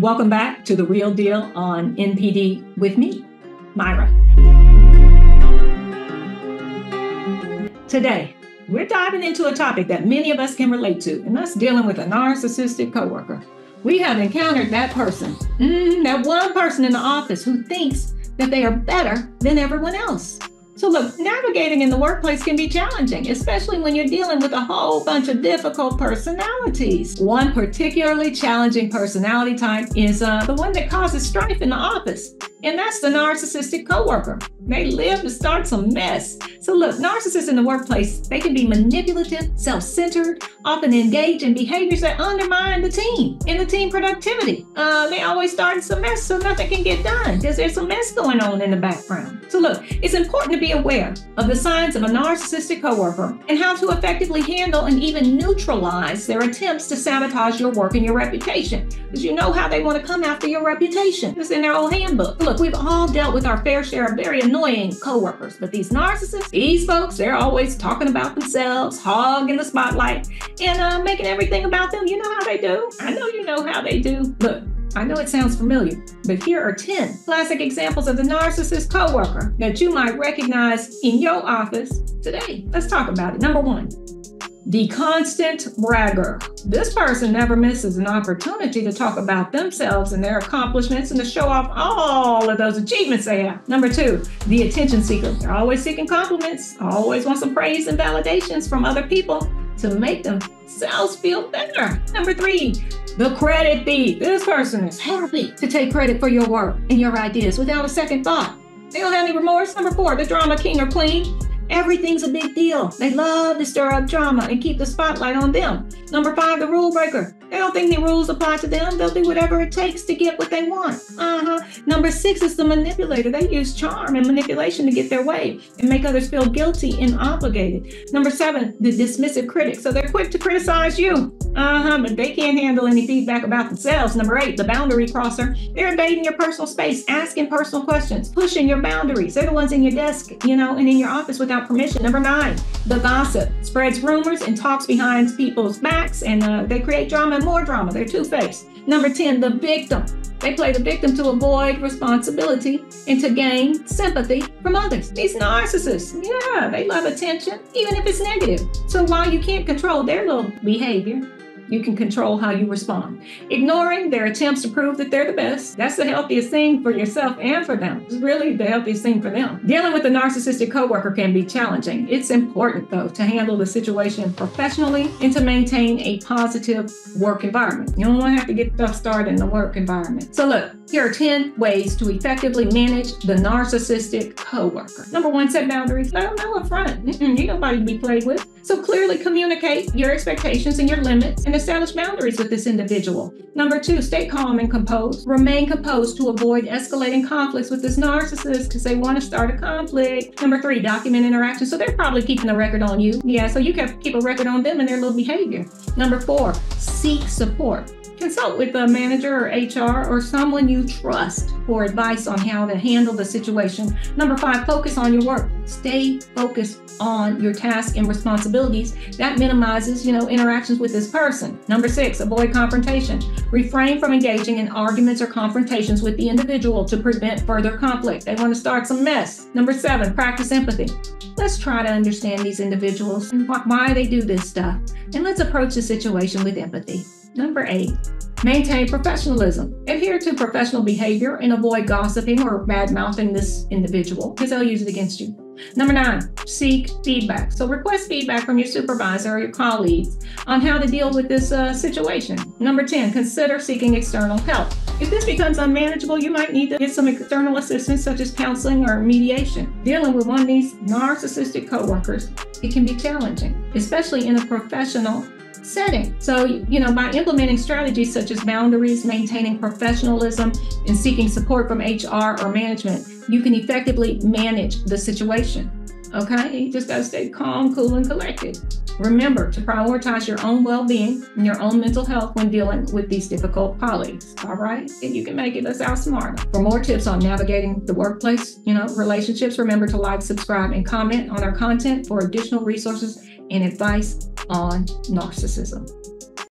Welcome back to The Real Deal on NPD with me, Myra. Today, we're diving into a topic that many of us can relate to, and that's dealing with a narcissistic coworker. We have encountered that person, that one person in the office who thinks that they are better than everyone else. So look, navigating in the workplace can be challenging, especially when you're dealing with a whole bunch of difficult personalities. One particularly challenging personality type is the one that causes strife in the office, and that's the narcissistic coworker. They live to start some mess. So look, narcissists in the workplace, they can be manipulative, self-centered, often engage in behaviors that undermine the team and the team productivity. They always start some mess so nothing can get done because there's some mess going on in the background. So look, it's important to be aware of the signs of a narcissistic coworker and how to effectively handle and even neutralize their attempts to sabotage your work and your reputation, because you know how they want to come after your reputation. It's in their old handbook. Look, we've all dealt with our fair share of very annoying coworkers, but these narcissists, these folks, they're always talking about themselves, hogging the spotlight, and making everything about them. You know how they do. I know you know how they do. Look, I know it sounds familiar, but here are 10 classic examples of the narcissist coworker that you might recognize in your office today. Let's talk about it. Number one, the constant bragger. This person never misses an opportunity to talk about themselves and their accomplishments and to show off all of those achievements they have. Number two, the attention seeker. They're always seeking compliments, always want some praise and validations from other people to make themselves feel better. Number three, the credit thief. This person is happy to take credit for your work and your ideas without a second thought. They don't have any remorse. Number four, the drama king or queen. Everything's a big deal. They love to stir up drama and keep the spotlight on them. Number five, the rule breaker. They don't think the rules apply to them. They'll do whatever it takes to get what they want. Number six is the manipulator. They use charm and manipulation to get their way and make others feel guilty and obligated. Number seven, the dismissive critic. So they're quick to criticize you, but they can't handle any feedback about themselves. Number eight, the boundary crosser. They're invading your personal space, asking personal questions, pushing your boundaries. They're the ones in your desk, you know, and in your office without permission. Number nine, the gossip. Spreads rumors and talks behind people's backs, and they create drama and more drama. They're two-faced. Number 10, the victim. They play the victim to avoid responsibility and to gain sympathy from others. These narcissists, yeah, they love attention, even if it's negative. So while you can't control their little behavior, you can control how you respond. Ignoring their attempts to prove that they're the best, that's the healthiest thing for yourself and for them. It's really the healthiest thing for them. Dealing with a narcissistic coworker can be challenging. It's important, though, to handle the situation professionally and to maintain a positive work environment. You don't want to have to get stuff started in the work environment. So look, here are 10 ways to effectively manage the narcissistic coworker. Number one, set boundaries. Let them know up front. You're nobody to be played with. So clearly communicate your expectations and your limits and establish boundaries with this individual. Number two, stay calm and composed. Remain composed to avoid escalating conflicts with this narcissist because they want to start a conflict. Number three, document interactions. So they're probably keeping a record on you. Yeah, so you can keep a record on them and their little behavior. Number four, seek support. Consult with a manager or HR or someone you trust for advice on how to handle the situation. Number five, focus on your work. Stay focused on your tasks and responsibilities. That minimizes, interactions with this person. Number six, avoid confrontation. Refrain from engaging in arguments or confrontations with the individual to prevent further conflict. They want to start some mess. Number seven, practice empathy. Let's try to understand these individuals and why they do this stuff. And let's approach the situation with empathy. Number eight, maintain professionalism. Adhere to professional behavior and avoid gossiping or bad-mouthing this individual because they'll use it against you. Number nine, seek feedback. So request feedback from your supervisor or your colleagues on how to deal with this situation. Number 10, consider seeking external help. If this becomes unmanageable, you might need to get some external assistance such as counseling or mediation. Dealing with one of these narcissistic coworkers, it can be challenging, especially in a professional setting. So, by implementing strategies such as boundaries, maintaining professionalism, and seeking support from HR or management, you can effectively manage the situation. Okay, you just gotta stay calm, cool, and collected. Remember to prioritize your own well-being and your own mental health when dealing with these difficult colleagues. All right, if you can make it, let's outsmart them. For more tips on navigating the workplace, relationships, remember to like, subscribe, and comment on our content for additional resources and advice on narcissism.